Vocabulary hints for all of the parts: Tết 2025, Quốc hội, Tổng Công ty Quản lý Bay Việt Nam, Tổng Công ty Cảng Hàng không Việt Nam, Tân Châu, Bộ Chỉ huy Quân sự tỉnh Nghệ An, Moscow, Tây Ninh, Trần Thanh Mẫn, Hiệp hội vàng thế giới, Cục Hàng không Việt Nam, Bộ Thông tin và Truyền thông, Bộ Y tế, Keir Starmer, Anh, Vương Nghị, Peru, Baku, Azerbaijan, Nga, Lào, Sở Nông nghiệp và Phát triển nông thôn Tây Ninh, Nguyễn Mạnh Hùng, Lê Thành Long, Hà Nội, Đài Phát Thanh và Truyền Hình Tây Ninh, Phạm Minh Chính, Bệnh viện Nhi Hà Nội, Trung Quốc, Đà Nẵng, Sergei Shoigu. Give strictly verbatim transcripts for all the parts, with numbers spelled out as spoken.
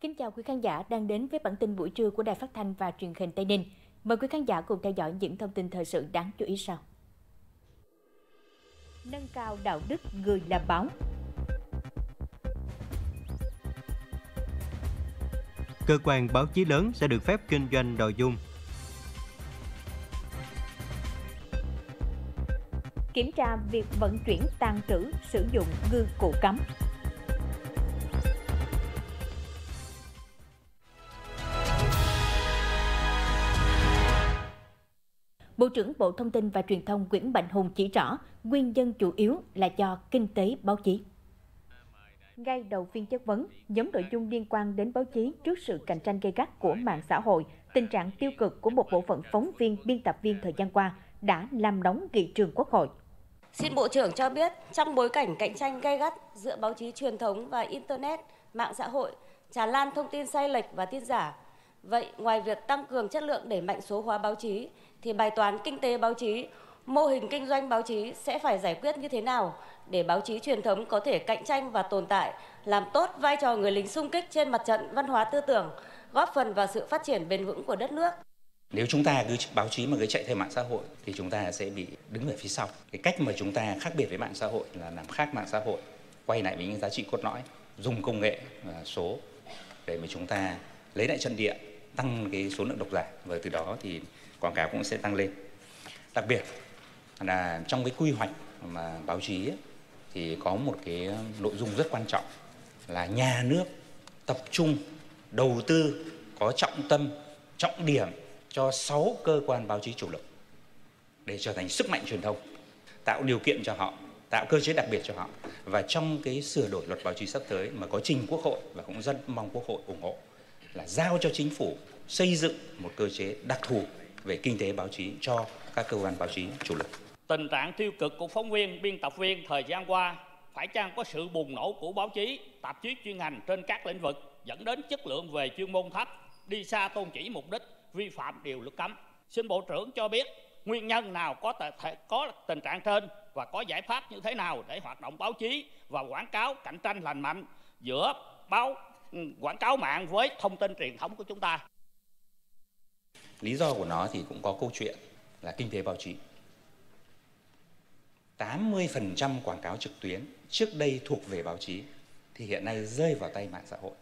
Kính chào quý khán giả đang đến với bản tin buổi trưa của Đài Phát Thanh và Truyền Hình Tây Ninh. Mời quý khán giả cùng theo dõi những thông tin thời sự đáng chú ý sau. Nâng cao đạo đức người làm báo. Cơ quan báo chí lớn sẽ được phép kinh doanh nội dung. Kiểm tra việc vận chuyển, tàng trữ, sử dụng ngư cụ cấm. Bộ trưởng Bộ Thông tin và Truyền thông Nguyễn Mạnh Hùng chỉ rõ nguyên nhân chủ yếu là do kinh tế báo chí. Ngay đầu phiên chất vấn, nhóm nội dung liên quan đến báo chí trước sự cạnh tranh gay gắt của mạng xã hội, tình trạng tiêu cực của một bộ phận phóng viên, biên tập viên thời gian qua đã làm nóng nghị trường Quốc hội. Xin Bộ trưởng cho biết, trong bối cảnh cạnh tranh gay gắt giữa báo chí truyền thống và Internet, mạng xã hội, tràn lan thông tin sai lệch và tin giả, vậy ngoài việc tăng cường chất lượng đẩy mạnh số hóa báo chí, thì bài toán kinh tế báo chí, mô hình kinh doanh báo chí sẽ phải giải quyết như thế nào để báo chí truyền thống có thể cạnh tranh và tồn tại, làm tốt vai trò người lính xung kích trên mặt trận văn hóa tư tưởng, góp phần vào sự phát triển bền vững của đất nước. Nếu chúng ta cứ báo chí mà cứ chạy theo mạng xã hội thì chúng ta sẽ bị đứng ở phía sau. Cái cách mà chúng ta khác biệt với mạng xã hội là làm khác mạng xã hội, quay lại với những giá trị cốt lõi, dùng công nghệ số để mà chúng ta lấy lại trận địa, tăng cái số lượng độc giả và từ đó thì quảng cáo cũng sẽ tăng lên. Đặc biệt là trong cái quy hoạch mà báo chí ấy, thì có một cái nội dung rất quan trọng là nhà nước tập trung đầu tư có trọng tâm, trọng điểm cho sáu cơ quan báo chí chủ lực để trở thành sức mạnh truyền thông, tạo điều kiện cho họ, tạo cơ chế đặc biệt cho họ. Và trong cái sửa đổi luật báo chí sắp tới mà có trình Quốc hội và cũng rất mong Quốc hội ủng hộ là giao cho chính phủ xây dựng một cơ chế đặc thù về kinh tế báo chí cho các cơ quan báo chí chủ lực. Tình trạng tiêu cực của phóng viên, biên tập viên thời gian qua phải chăng có sự bùng nổ của báo chí, tạp chí chuyên ngành trên các lĩnh vực dẫn đến chất lượng về chuyên môn thấp, đi xa tôn chỉ mục đích, vi phạm điều luật cấm. Xin Bộ trưởng cho biết nguyên nhân nào có thể có tình trạng trên và có giải pháp như thế nào để hoạt động báo chí và quảng cáo cạnh tranh lành mạnh giữa báo quảng cáo mạng với thông tin truyền thống của chúng ta. Lý do của nó thì cũng có câu chuyện là kinh tế báo chí. tám mươi phần trăm quảng cáo trực tuyến trước đây thuộc về báo chí thì hiện nay rơi vào tay mạng xã hội.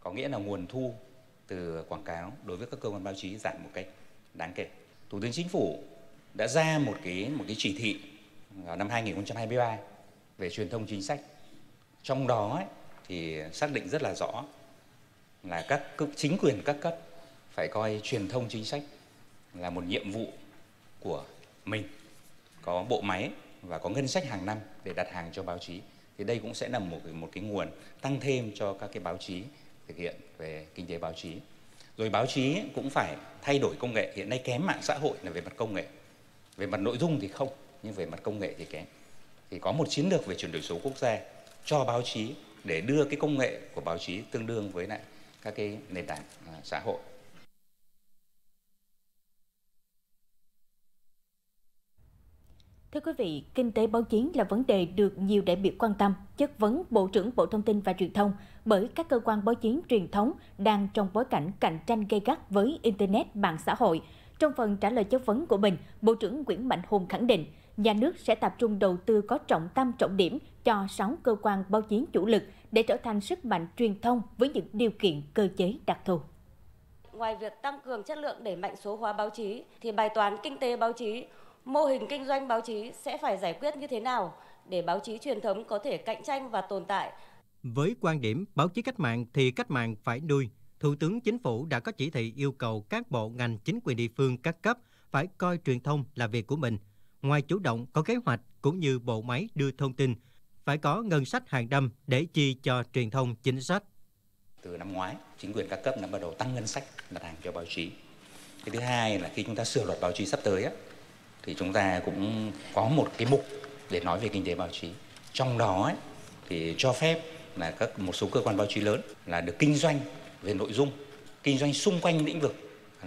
Có nghĩa là nguồn thu từ quảng cáo đối với các cơ quan báo chí giảm một cách đáng kể. Thủ tướng Chính phủ đã ra một cái một cái chỉ thị vào năm hai nghìn không trăm hai mươi ba về truyền thông chính sách. Trong đó ấy, thì xác định rất là rõ là các chính quyền các cấp phải coi truyền thông chính sách là một nhiệm vụ của mình, có bộ máy và có ngân sách hàng năm để đặt hàng cho báo chí. Thì đây cũng sẽ là một một cái nguồn tăng thêm cho các cái báo chí thực hiện về kinh tế báo chí. Rồi báo chí cũng phải thay đổi công nghệ, hiện nay kém mạng xã hội là về mặt công nghệ. Về mặt nội dung thì không, nhưng về mặt công nghệ thì kém. Thì có một chiến lược về chuyển đổi số quốc gia cho báo chí để đưa cái công nghệ của báo chí tương đương với lại các cái nền tảng xã hội. Thưa quý vị, kinh tế báo chí là vấn đề được nhiều đại biểu quan tâm, chất vấn Bộ trưởng Bộ Thông tin và Truyền thông bởi các cơ quan báo chí truyền thống đang trong bối cảnh cạnh tranh gay gắt với Internet, mạng xã hội. Trong phần trả lời chất vấn của mình, Bộ trưởng Nguyễn Mạnh Hùng khẳng định nhà nước sẽ tập trung đầu tư có trọng tâm trọng điểm cho sáu cơ quan báo chí chủ lực để trở thành sức mạnh truyền thông với những điều kiện cơ chế đặc thù. Ngoài việc tăng cường chất lượng đẩy mạnh số hóa báo chí, thì bài toán kinh tế báo chí, mô hình kinh doanh báo chí sẽ phải giải quyết như thế nào để báo chí truyền thống có thể cạnh tranh và tồn tại. Với quan điểm báo chí cách mạng thì cách mạng phải nuôi, Thủ tướng Chính phủ đã có chỉ thị yêu cầu các bộ ngành chính quyền địa phương các cấp phải coi truyền thông là việc của mình. Ngoài chủ động có kế hoạch cũng như bộ máy đưa thông tin, phải có ngân sách hàng năm để chi cho truyền thông chính sách. Từ năm ngoái, chính quyền các cấp đã bắt đầu tăng ngân sách đặt hàng cho báo chí. Cái thứ hai là khi chúng ta sửa luật báo chí sắp tới á, thì chúng ta cũng có một cái mục để nói về kinh tế báo chí. Trong đó ấy, thì cho phép là các một số cơ quan báo chí lớn là được kinh doanh về nội dung, kinh doanh xung quanh lĩnh vực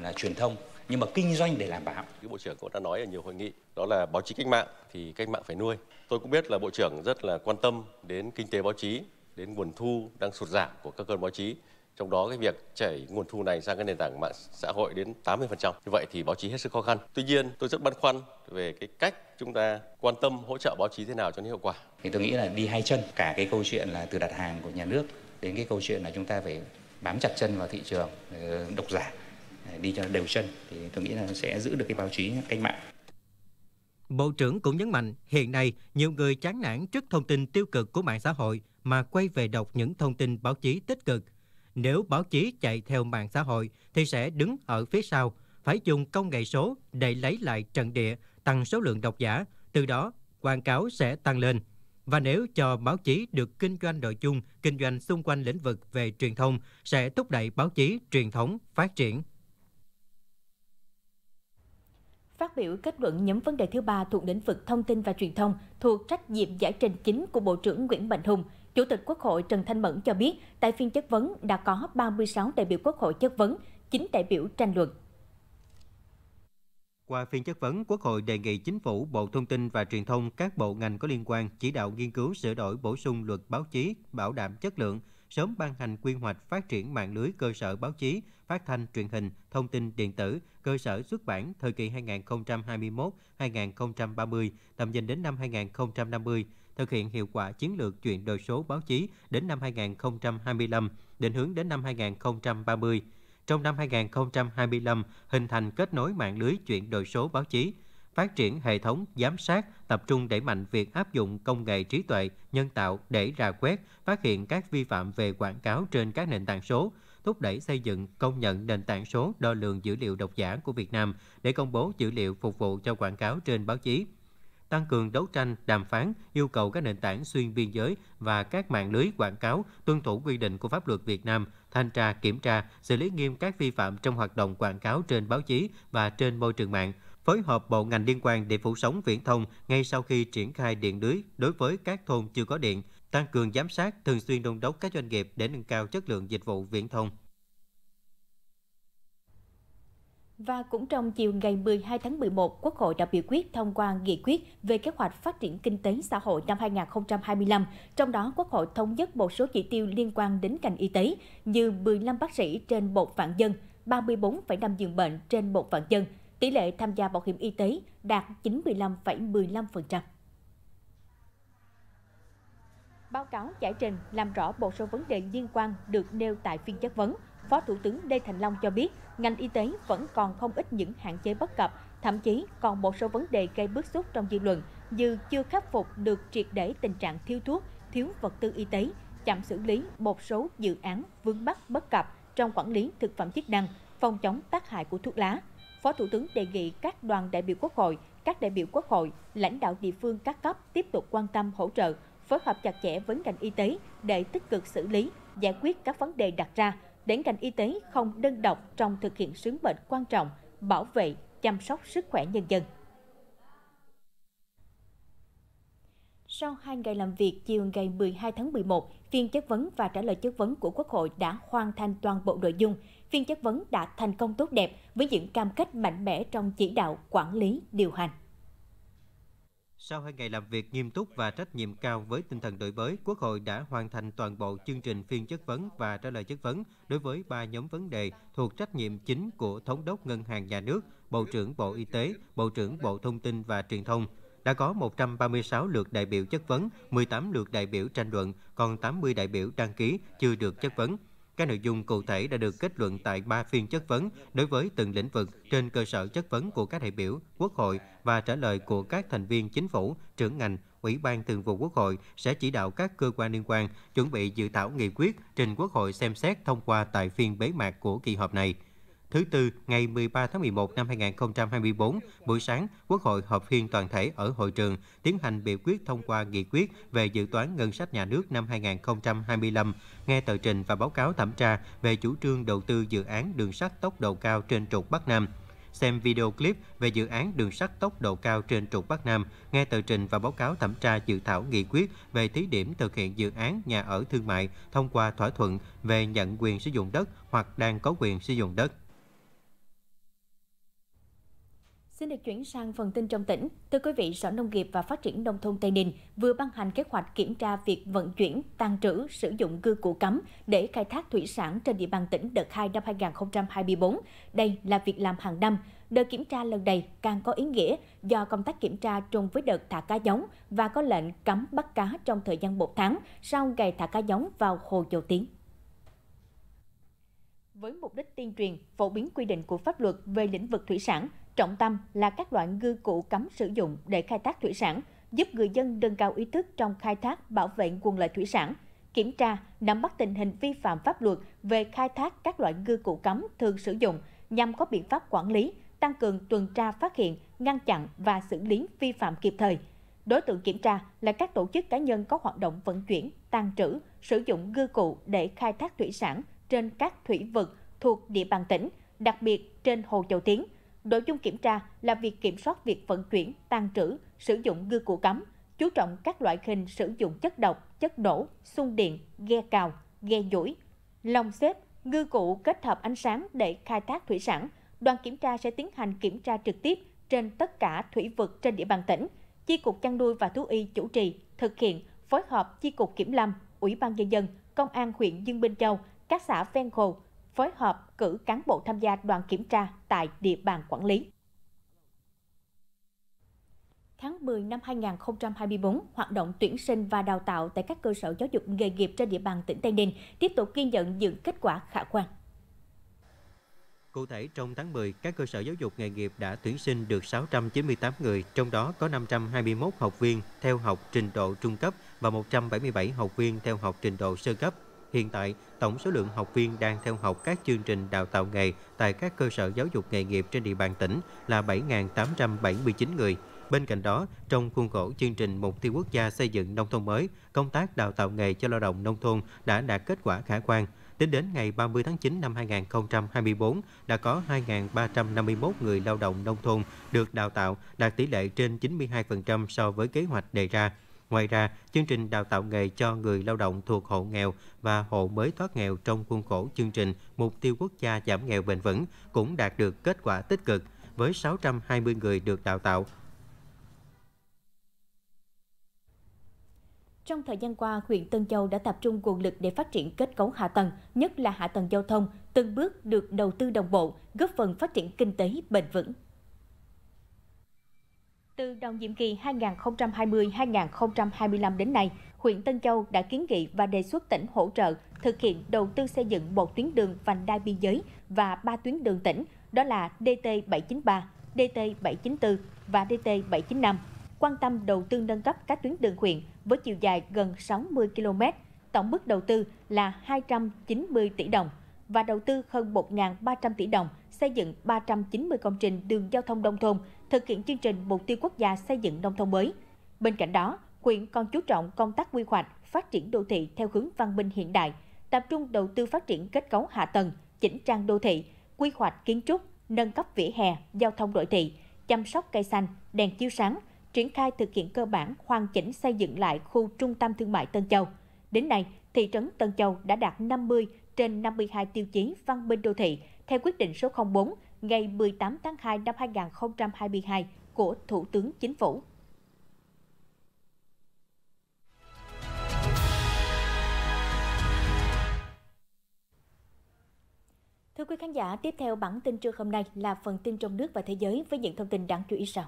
là truyền thông, nhưng mà kinh doanh để làm báo. Bộ trưởng cũng đã nói ở nhiều hội nghị, đó là báo chí cách mạng thì cách mạng phải nuôi. Tôi cũng biết là Bộ trưởng rất là quan tâm đến kinh tế báo chí, đến nguồn thu đang sụt giảm của các cơ quan báo chí. Trong đó cái việc chảy nguồn thu này sang các nền tảng mạng xã hội đến tám mươi phần trăm. Như vậy thì báo chí hết sức khó khăn. Tuy nhiên, tôi rất băn khoăn về cái cách chúng ta quan tâm hỗ trợ báo chí thế nào cho nó hiệu quả. Thì tôi nghĩ là đi hai chân, cả cái câu chuyện là từ đặt hàng của nhà nước đến cái câu chuyện là chúng ta phải bám chặt chân vào thị trường, độc giả, đi cho đều chân thì tôi nghĩ là sẽ giữ được cái báo chí cách mạng. Bộ trưởng cũng nhấn mạnh hiện nay nhiều người chán nản trước thông tin tiêu cực của mạng xã hội mà quay về đọc những thông tin báo chí tích cực. Nếu báo chí chạy theo mạng xã hội thì sẽ đứng ở phía sau, phải dùng công nghệ số để lấy lại trận địa, tăng số lượng độc giả, từ đó quảng cáo sẽ tăng lên. Và nếu cho báo chí được kinh doanh nội dung, kinh doanh xung quanh lĩnh vực về truyền thông sẽ thúc đẩy báo chí truyền thống phát triển. Phát biểu kết luận nhóm vấn đề thứ ba thuộc lĩnh vực thông tin và truyền thông thuộc trách nhiệm giải trình chính của Bộ trưởng Nguyễn Mạnh Hùng, Chủ tịch Quốc hội Trần Thanh Mẫn cho biết tại phiên chất vấn đã có ba mươi sáu đại biểu Quốc hội chất vấn, chín đại biểu tranh luận. Qua phiên chất vấn, Quốc hội đề nghị Chính phủ, Bộ Thông tin và Truyền thông, các bộ ngành có liên quan chỉ đạo nghiên cứu sửa đổi bổ sung luật báo chí, bảo đảm chất lượng, sớm ban hành quy hoạch phát triển mạng lưới cơ sở báo chí, phát thanh, truyền hình, thông tin điện tử, cơ sở xuất bản thời kỳ hai nghìn không trăm hai mươi mốt đến hai nghìn không trăm ba mươi, tầm nhìn đến năm hai nghìn không trăm năm mươi, thực hiện hiệu quả chiến lược chuyển đổi số báo chí đến năm hai nghìn không trăm hai mươi lăm, định hướng đến năm hai nghìn không trăm ba mươi. Trong năm hai nghìn không trăm hai mươi lăm, hình thành kết nối mạng lưới chuyển đổi số báo chí, phát triển hệ thống giám sát, tập trung đẩy mạnh việc áp dụng công nghệ trí tuệ, nhân tạo để rà quét, phát hiện các vi phạm về quảng cáo trên các nền tảng số, thúc đẩy xây dựng, công nhận nền tảng số đo lường dữ liệu độc giả của Việt Nam để công bố dữ liệu phục vụ cho quảng cáo trên báo chí. Tăng cường đấu tranh, đàm phán, yêu cầu các nền tảng xuyên biên giới và các mạng lưới quảng cáo tuân thủ quy định của pháp luật Việt Nam, thanh tra, kiểm tra, xử lý nghiêm các vi phạm trong hoạt động quảng cáo trên báo chí và trên môi trường mạng, phối hợp bộ ngành liên quan để phủ sóng viễn thông ngay sau khi triển khai điện lưới đối với các thôn chưa có điện, tăng cường giám sát, thường xuyên đôn đốc các doanh nghiệp để nâng cao chất lượng dịch vụ viễn thông. Và cũng trong chiều ngày mười hai tháng mười một, Quốc hội đã biểu quyết thông qua nghị quyết về kế hoạch phát triển kinh tế xã hội năm hai nghìn không trăm hai mươi lăm. Trong đó, Quốc hội thống nhất một số chỉ tiêu liên quan đến ngành y tế như mười lăm bác sĩ trên một vạn dân, ba mươi tư phẩy năm giường bệnh trên một vạn dân, tỷ lệ tham gia bảo hiểm y tế đạt chín mươi lăm phẩy mười lăm phần trăm. Báo cáo giải trình làm rõ một số vấn đề liên quan được nêu tại phiên chất vấn. Phó Thủ tướng Lê Thành Long cho biết, ngành y tế vẫn còn không ít những hạn chế bất cập, thậm chí còn một số vấn đề gây bức xúc trong dư luận như chưa khắc phục được triệt để tình trạng thiếu thuốc, thiếu vật tư y tế, chậm xử lý một số dự án vướng mắc bất cập trong quản lý thực phẩm chức năng, phòng chống tác hại của thuốc lá. Phó Thủ tướng đề nghị các đoàn đại biểu Quốc hội, các đại biểu Quốc hội, lãnh đạo địa phương các cấp tiếp tục quan tâm hỗ trợ, phối hợp chặt chẽ với ngành y tế để tích cực xử lý, giải quyết các vấn đề đặt ra, để ngành y tế không đơn độc trong thực hiện sứ mệnh quan trọng, bảo vệ, chăm sóc sức khỏe nhân dân. Sau hai ngày làm việc, chiều ngày mười hai tháng mười một, phiên chất vấn và trả lời chất vấn của Quốc hội đã hoàn thành toàn bộ nội dung. Phiên chất vấn đã thành công tốt đẹp với những cam kết mạnh mẽ trong chỉ đạo, quản lý, điều hành. Sau hai ngày làm việc nghiêm túc và trách nhiệm cao với tinh thần đổi mới, Quốc hội đã hoàn thành toàn bộ chương trình phiên chất vấn và trả lời chất vấn đối với ba nhóm vấn đề thuộc trách nhiệm chính của Thống đốc Ngân hàng Nhà nước, Bộ trưởng Bộ Y tế, Bộ trưởng Bộ Thông tin và Truyền thông. Đã có một trăm ba mươi sáu lượt đại biểu chất vấn, mười tám lượt đại biểu tranh luận, còn tám mươi đại biểu đăng ký chưa được chất vấn. Các nội dung cụ thể đã được kết luận tại ba phiên chất vấn đối với từng lĩnh vực trên cơ sở chất vấn của các đại biểu, Quốc hội và trả lời của các thành viên Chính phủ, trưởng ngành, Ủy ban Thường vụ Quốc hội sẽ chỉ đạo các cơ quan liên quan chuẩn bị dự thảo nghị quyết trình Quốc hội xem xét thông qua tại phiên bế mạc của kỳ họp này. Thứ Tư, ngày mười ba tháng mười một năm hai nghìn không trăm hai mươi tư, buổi sáng, Quốc hội họp phiên toàn thể ở hội trường tiến hành biểu quyết thông qua nghị quyết về dự toán ngân sách nhà nước năm hai nghìn không trăm hai mươi lăm, nghe tờ trình và báo cáo thẩm tra về chủ trương đầu tư dự án đường sắt tốc độ cao trên trục Bắc Nam, xem video clip về dự án đường sắt tốc độ cao trên trục Bắc Nam, nghe tờ trình và báo cáo thẩm tra dự thảo nghị quyết về thí điểm thực hiện dự án nhà ở thương mại thông qua thỏa thuận về nhận quyền sử dụng đất hoặc đang có quyền sử dụng đất. Xin được chuyển sang phần tin trong tỉnh. Thưa quý vị, Sở Nông nghiệp và Phát triển nông thôn Tây Ninh vừa ban hành kế hoạch kiểm tra việc vận chuyển, tàng trữ, sử dụng ngư cụ cấm để khai thác thủy sản trên địa bàn tỉnh đợt hai năm hai nghìn không trăm hai mươi tư. Đây là việc làm hàng năm. Đợt kiểm tra lần này càng có ý nghĩa do công tác kiểm tra trùng với đợt thả cá giống và có lệnh cấm bắt cá trong thời gian một tháng sau ngày thả cá giống vào Hồ Dầu Tiếng. Với mục đích tuyên truyền, phổ biến quy định của pháp luật về lĩnh vực thủy sản, trọng tâm là các loại ngư cụ cấm sử dụng để khai thác thủy sản, giúp người dân nâng cao ý thức trong khai thác, bảo vệ nguồn lợi thủy sản, kiểm tra, nắm bắt tình hình vi phạm pháp luật về khai thác các loại ngư cụ cấm thường sử dụng nhằm có biện pháp quản lý, tăng cường tuần tra phát hiện, ngăn chặn và xử lý vi phạm kịp thời. Đối tượng kiểm tra là các tổ chức cá nhân có hoạt động vận chuyển, tàng trữ, sử dụng ngư cụ để khai thác thủy sản trên các thủy vực thuộc địa bàn tỉnh, đặc biệt trên Hồ Dầu Tiếng. Nội dung kiểm tra là việc kiểm soát việc vận chuyển, tàng trữ, sử dụng ngư cụ cấm, chú trọng các loại hình sử dụng chất độc, chất nổ, xung điện, ghe cào, ghe duỗi, lồng xếp, ngư cụ kết hợp ánh sáng để khai thác thủy sản. Đoàn kiểm tra sẽ tiến hành kiểm tra trực tiếp trên tất cả thủy vực trên địa bàn tỉnh. Chi cục Chăn nuôi và Thú y chủ trì, thực hiện, phối hợp Chi cục Kiểm lâm, Ủy ban Nhân dân, Công an huyện Dương Minh Châu, các xã ven hồ, phối hợp cử cán bộ tham gia đoàn kiểm tra tại địa bàn quản lý. Tháng mười năm hai nghìn không trăm hai mươi tư, hoạt động tuyển sinh và đào tạo tại các cơ sở giáo dục nghề nghiệp trên địa bàn tỉnh Tây Ninh tiếp tục ghi nhận những kết quả khả quan. Cụ thể, trong tháng mười, các cơ sở giáo dục nghề nghiệp đã tuyển sinh được sáu trăm chín mươi tám người, trong đó có năm trăm hai mươi mốt học viên theo học trình độ trung cấp và một trăm bảy mươi bảy học viên theo học trình độ sơ cấp. Hiện tại, tổng số lượng học viên đang theo học các chương trình đào tạo nghề tại các cơ sở giáo dục nghề nghiệp trên địa bàn tỉnh là bảy nghìn tám trăm bảy mươi chín người. Bên cạnh đó, trong khuôn khổ chương trình Mục tiêu Quốc gia xây dựng nông thôn mới, công tác đào tạo nghề cho lao động nông thôn đã đạt kết quả khả quan. Tính đến ngày ba mươi tháng chín năm hai nghìn không trăm hai mươi tư, đã có hai nghìn ba trăm năm mươi mốt người lao động nông thôn được đào tạo, đạt tỷ lệ trên chín mươi hai phần trăm so với kế hoạch đề ra. Ngoài ra, chương trình đào tạo nghề cho người lao động thuộc hộ nghèo và hộ mới thoát nghèo trong khuôn khổ chương trình Mục tiêu Quốc gia giảm nghèo bền vững cũng đạt được kết quả tích cực với sáu trăm hai mươi người được đào tạo. Trong thời gian qua, huyện Tân Châu đã tập trung nguồn lực để phát triển kết cấu hạ tầng, nhất là hạ tầng giao thông, từng bước được đầu tư đồng bộ, góp phần phát triển kinh tế bền vững. Từ đầu nhiệm kỳ hai nghìn không trăm hai mươi đến hai nghìn không trăm hai mươi lăm đến nay, huyện Tân Châu đã kiến nghị và đề xuất tỉnh hỗ trợ thực hiện đầu tư xây dựng một tuyến đường vành đai biên giới và ba tuyến đường tỉnh, đó là D T bảy chín ba, D T bảy chín tư và D T bảy chín năm. Quan tâm đầu tư nâng cấp các tuyến đường huyện với chiều dài gần sáu mươi ki lô mét, tổng mức đầu tư là hai trăm chín mươi tỷ đồng và đầu tư hơn một nghìn ba trăm tỷ đồng xây dựng ba trăm chín mươi công trình đường giao thông nông thôn, thực hiện chương trình Mục tiêu Quốc gia xây dựng nông thôn mới. Bên cạnh đó, huyện còn chú trọng công tác quy hoạch, phát triển đô thị theo hướng văn minh hiện đại, tập trung đầu tư phát triển kết cấu hạ tầng, chỉnh trang đô thị, quy hoạch kiến trúc, nâng cấp vỉa hè, giao thông nội thị, chăm sóc cây xanh, đèn chiếu sáng, triển khai thực hiện cơ bản hoàn chỉnh xây dựng lại khu trung tâm thương mại Tân Châu. Đến nay, thị trấn Tân Châu đã đạt năm mươi trên năm mươi hai tiêu chí văn minh đô thị theo quyết định số không bốn ngày mười tám tháng hai năm hai nghìn không trăm hai mươi hai của Thủ tướng Chính phủ. Thưa quý khán giả, tiếp theo bản tin trưa hôm nay là phần tin trong nước và thế giới với những thông tin đáng chú ý sau.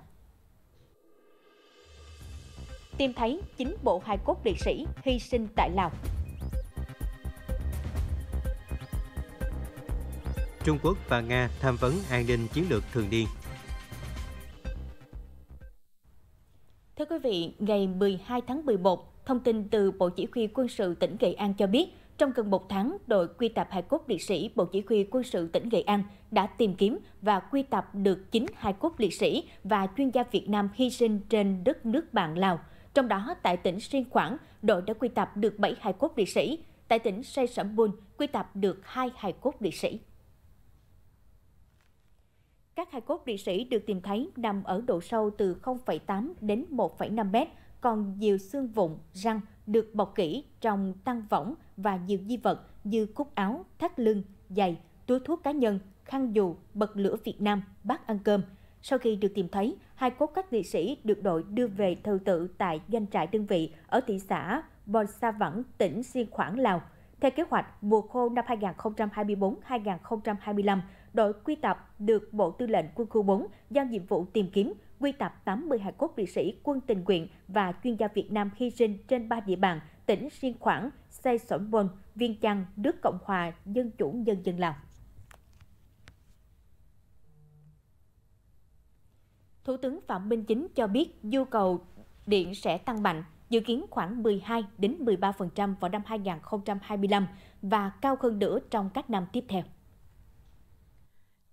Tìm thấy chín bộ hài cốt liệt sĩ hy sinh tại Lào. Trung Quốc và Nga tham vấn an ninh chiến lược thường niên. Thưa quý vị, ngày mười hai tháng mười một, thông tin từ Bộ Chỉ huy Quân sự tỉnh Nghệ An cho biết, trong gần một tháng, đội quy tập hài cốt liệt sĩ Bộ Chỉ huy Quân sự tỉnh Nghệ An đã tìm kiếm và quy tập được chín hài cốt liệt sĩ và chuyên gia Việt Nam hy sinh trên đất nước bạn Lào. Trong đó, tại tỉnh Siêng Khoảng, đội đã quy tập được bảy hài cốt liệt sĩ. Tại tỉnh Say Sẩm Bun, quy tập được hai hài cốt liệt sĩ. Các hài cốt liệt sĩ được tìm thấy nằm ở độ sâu từ không phẩy tám đến một phẩy năm mét, còn nhiều xương vụn, răng được bọc kỹ trong tang võng và nhiều di vật như cúc áo, thắt lưng, giày, túi thuốc cá nhân, khăn dù, bật lửa Việt Nam, bát ăn cơm. Sau khi được tìm thấy, hai cốt các liệt sĩ được đội đưa về thờ tự tại doanh trại đơn vị ở thị xã Bon Sa Vẳng, tỉnh Siêng Khoảng, Lào. Theo kế hoạch, mùa khô năm hai nghìn không trăm hai mươi tư hai nghìn không trăm hai mươi lăm, đội quy tập được Bộ Tư lệnh Quân khu bốn giao nhiệm vụ tìm kiếm, quy tập tám mươi hài cốt liệt sĩ quân tình nguyện và chuyên gia Việt Nam hy sinh trên ba địa bàn tỉnh Siêng Khoảng, Say Sổn Bon, Viêng Chăn, nước Cộng hòa Dân chủ Nhân dân Lào. Thủ tướng Phạm Minh Chính cho biết nhu cầu điện sẽ tăng mạnh, dự kiến khoảng mười hai đến mười ba phần trăm vào năm hai nghìn không trăm hai mươi lăm và cao hơn nữa trong các năm tiếp theo.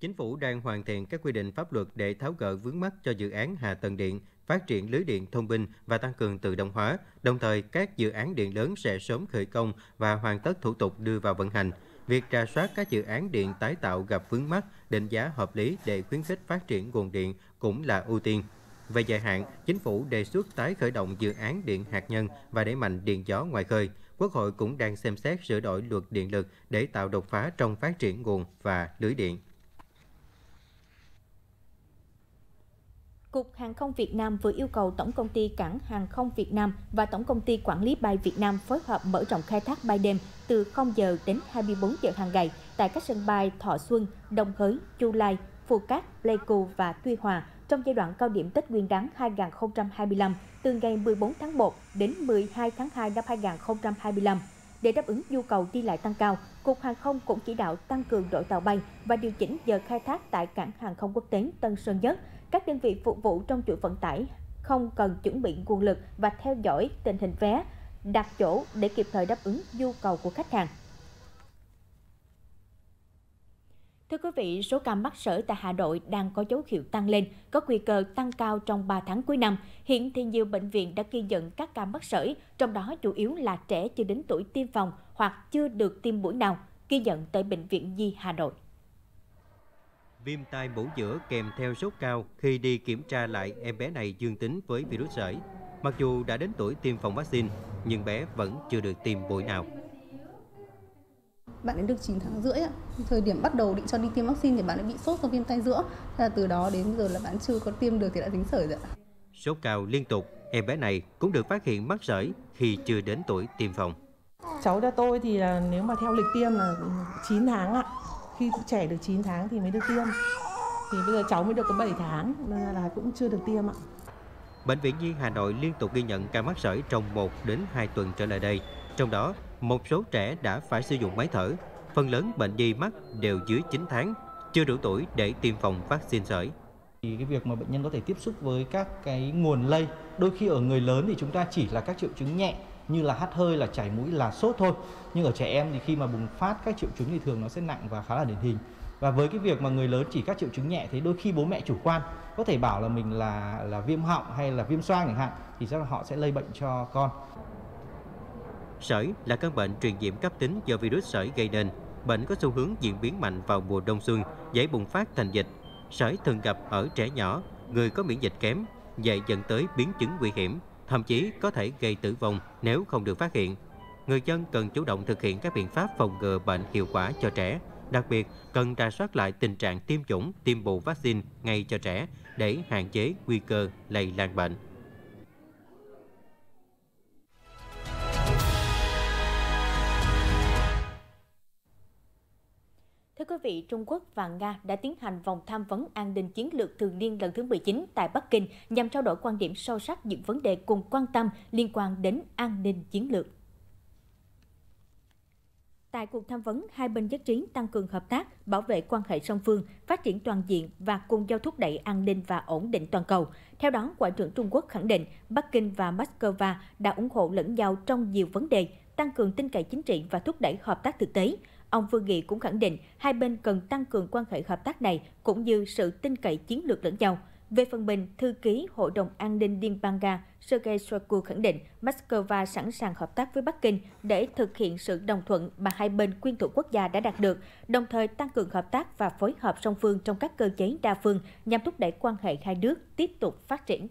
Chính phủ đang hoàn thiện các quy định pháp luật để tháo gỡ vướng mắc cho dự án hạ tầng điện, phát triển lưới điện thông minh và tăng cường tự động hóa. Đồng thời, các dự án điện lớn sẽ sớm khởi công và hoàn tất thủ tục đưa vào vận hành. Việc rà soát các dự án điện tái tạo gặp vướng mắc, định giá hợp lý để khuyến khích phát triển nguồn điện cũng là ưu tiên. Về dài hạn, chính phủ đề xuất tái khởi động dự án điện hạt nhân và đẩy mạnh điện gió ngoài khơi. Quốc hội cũng đang xem xét sửa đổi luật điện lực để tạo đột phá trong phát triển nguồn và lưới điện. Cục Hàng không Việt Nam vừa yêu cầu Tổng Công ty Cảng Hàng không Việt Nam và Tổng Công ty Quản lý Bay Việt Nam phối hợp mở rộng khai thác bay đêm từ không giờ đến hai mươi tư giờ hàng ngày tại các sân bay Thọ Xuân, Đồng Hới, Chu Lai, Phù Cát, Pleiku và Tuy Hòa trong giai đoạn cao điểm Tết Nguyên đán hai nghìn không trăm hai mươi lăm từ ngày mười bốn tháng một đến mười hai tháng hai năm hai nghìn không trăm hai mươi lăm. Để đáp ứng nhu cầu đi lại tăng cao, Cục Hàng không cũng chỉ đạo tăng cường đội tàu bay và điều chỉnh giờ khai thác tại Cảng Hàng không Quốc tế Tân Sơn Nhất. Các đơn vị phục vụ trong chuỗi vận tải không cần chuẩn bị nguồn lực và theo dõi tình hình vé, đặt chỗ để kịp thời đáp ứng nhu cầu của khách hàng. Thưa quý vị, số ca mắc sởi tại Hà Nội đang có dấu hiệu tăng lên, có nguy cơ tăng cao trong ba tháng cuối năm. Hiện thì nhiều bệnh viện đã ghi nhận các ca mắc sởi, trong đó chủ yếu là trẻ chưa đến tuổi tiêm phòng hoặc chưa được tiêm mũi nào, ghi nhận tại Bệnh viện Nhi Hà Nội. Viêm tai bổ giữa kèm theo sốt cao, khi đi kiểm tra lại em bé này dương tính với virus sởi. Mặc dù đã đến tuổi tiêm phòng vaccine, nhưng bé vẫn chưa được tiêm mũi nào. Bạn ấy được chín tháng rưỡi, thời điểm bắt đầu định cho đi tiêm vaccine thì bạn ấy bị sốt do viêm tai giữa. Thế là từ đó đến giờ là bạn chưa có tiêm được thì đã dính sởi rồi. Sốt cao liên tục, em bé này cũng được phát hiện mắc sởi khi chưa đến tuổi tiêm phòng. Cháu cho tôi thì là nếu mà theo lịch tiêm là chín tháng ạ. Khi trẻ được chín tháng thì mới được tiêm. Thì bây giờ cháu mới được có bảy tháng nên là cũng chưa được tiêm ạ. Bệnh viện Nhi Hà Nội liên tục ghi nhận ca mắc sởi trong một đến hai tuần trở lại đây. Trong đó, một số trẻ đã phải sử dụng máy thở. Phần lớn bệnh nhi mắc đều dưới chín tháng, chưa đủ tuổi để tiêm phòng vaccine sởi. Thì cái việc mà bệnh nhân có thể tiếp xúc với các cái nguồn lây, đôi khi ở người lớn thì chúng ta chỉ là các triệu chứng nhẹ như là hắt hơi, là chảy mũi, là sốt thôi. Nhưng ở trẻ em thì khi mà bùng phát các triệu chứng thì thường nó sẽ nặng và khá là điển hình. Và với cái việc mà người lớn chỉ các triệu chứng nhẹ thì đôi khi bố mẹ chủ quan có thể bảo là mình là là viêm họng hay là viêm xoang chẳng hạn thì chắc là họ sẽ lây bệnh cho con. Sởi là căn bệnh truyền nhiễm cấp tính do virus sởi gây nên. Bệnh có xu hướng diễn biến mạnh vào mùa đông xuân, dễ bùng phát thành dịch. Sởi thường gặp ở trẻ nhỏ, người có miễn dịch kém, dễ dẫn tới biến chứng nguy hiểm, thậm chí có thể gây tử vong nếu không được phát hiện. Người dân cần chủ động thực hiện các biện pháp phòng ngừa bệnh hiệu quả cho trẻ. Đặc biệt, cần rà soát lại tình trạng tiêm chủng, tiêm bù vaccine ngay cho trẻ để hạn chế nguy cơ lây lan bệnh. Thưa quý vị, Trung Quốc và Nga đã tiến hành vòng tham vấn an ninh chiến lược thường niên lần thứ mười chín tại Bắc Kinh nhằm trao đổi quan điểm sâu sắc những vấn đề cùng quan tâm liên quan đến an ninh chiến lược. Tại cuộc tham vấn, hai bên nhất trí tăng cường hợp tác, bảo vệ quan hệ song phương, phát triển toàn diện và cùng nhau thúc đẩy an ninh và ổn định toàn cầu. Theo đó, Ngoại trưởng Trung Quốc khẳng định Bắc Kinh và Moscow đã ủng hộ lẫn nhau trong nhiều vấn đề, tăng cường tin cậy chính trị và thúc đẩy hợp tác thực tế. Ông Vương Nghị cũng khẳng định hai bên cần tăng cường quan hệ hợp tác này cũng như sự tin cậy chiến lược lẫn nhau. Về phần mình, thư ký Hội đồng An ninh Liên bang Nga Sergei Shoigu khẳng định Moscow sẵn sàng hợp tác với Bắc Kinh để thực hiện sự đồng thuận mà hai bên quyên thủ quốc gia đã đạt được, đồng thời tăng cường hợp tác và phối hợp song phương trong các cơ chế đa phương nhằm thúc đẩy quan hệ hai nước tiếp tục phát triển.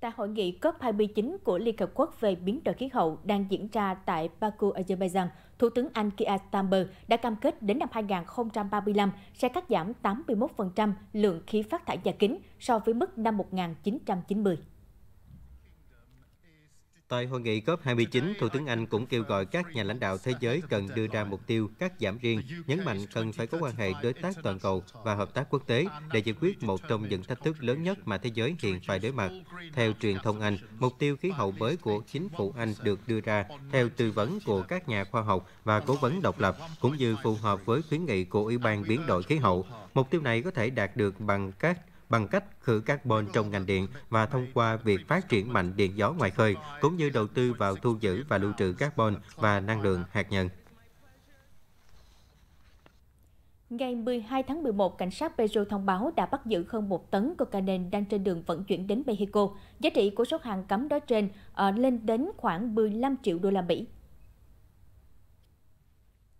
Tại hội nghị cốp hai mươi chín của Liên Hợp Quốc về biến đổi khí hậu đang diễn ra tại Baku, Azerbaijan, Thủ tướng Anh Keir Starmer đã cam kết đến năm hai nghìn không trăm ba mươi lăm sẽ cắt giảm tám mươi mốt phần trăm lượng khí phát thải nhà kính so với mức năm một nghìn chín trăm chín mươi. Tại hội nghị cốp hai mươi chín, Thủ tướng Anh cũng kêu gọi các nhà lãnh đạo thế giới cần đưa ra mục tiêu cắt giảm riêng, nhấn mạnh cần phải có quan hệ đối tác toàn cầu và hợp tác quốc tế để giải quyết một trong những thách thức lớn nhất mà thế giới hiện phải đối mặt. Theo truyền thông Anh, mục tiêu khí hậu mới của chính phủ Anh được đưa ra theo tư vấn của các nhà khoa học và cố vấn độc lập, cũng như phù hợp với khuyến nghị của Ủy ban biến đổi khí hậu. Mục tiêu này có thể đạt được bằng các bằng cách khử carbon trong ngành điện và thông qua việc phát triển mạnh điện gió ngoài khơi, cũng như đầu tư vào thu giữ và lưu trữ carbon và năng lượng hạt nhân. Ngày mười hai tháng mười một, cảnh sát Peru thông báo đã bắt giữ hơn một tấn cocaine đang trên đường vận chuyển đến Mexico. Giá trị của số hàng cấm đó trên ở lên đến khoảng mười lăm triệu đô la Mỹ.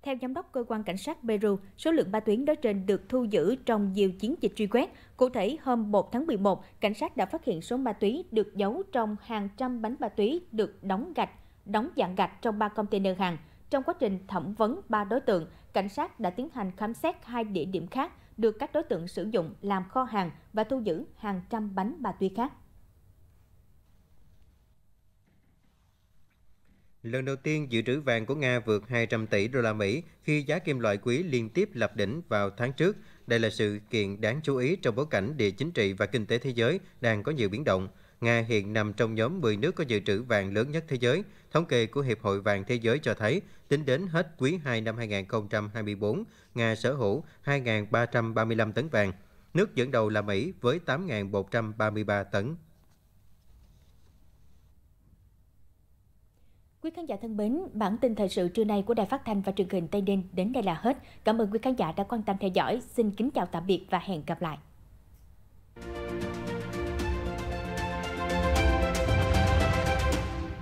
Theo giám đốc cơ quan cảnh sát Peru, số lượng ma túy nói trên được thu giữ trong nhiều chiến dịch truy quét. Cụ thể, hôm một tháng mười một, cảnh sát đã phát hiện số ma túy được giấu trong hàng trăm bánh ma túy được đóng gạch, đóng dạng gạch trong ba container hàng. Trong quá trình thẩm vấn ba đối tượng, cảnh sát đã tiến hành khám xét hai địa điểm khác được các đối tượng sử dụng làm kho hàng và thu giữ hàng trăm bánh ma túy khác. Lần đầu tiên, dự trữ vàng của Nga vượt hai trăm tỷ đô la Mỹ khi giá kim loại quý liên tiếp lập đỉnh vào tháng trước. Đây là sự kiện đáng chú ý trong bối cảnh địa chính trị và kinh tế thế giới đang có nhiều biến động. Nga hiện nằm trong nhóm mười nước có dự trữ vàng lớn nhất thế giới. Thống kê của Hiệp hội vàng thế giới cho thấy, tính đến hết quý hai năm hai nghìn không trăm hai mươi tư, Nga sở hữu hai nghìn ba trăm ba mươi lăm tấn vàng. Nước dẫn đầu là Mỹ với tám nghìn một trăm ba mươi ba tấn. Quý khán giả thân mến, bản tin thời sự trưa nay của Đài Phát Thanh và Truyền Hình Tây Ninh đến đây là hết. Cảm ơn quý khán giả đã quan tâm theo dõi. Xin kính chào tạm biệt và hẹn gặp lại.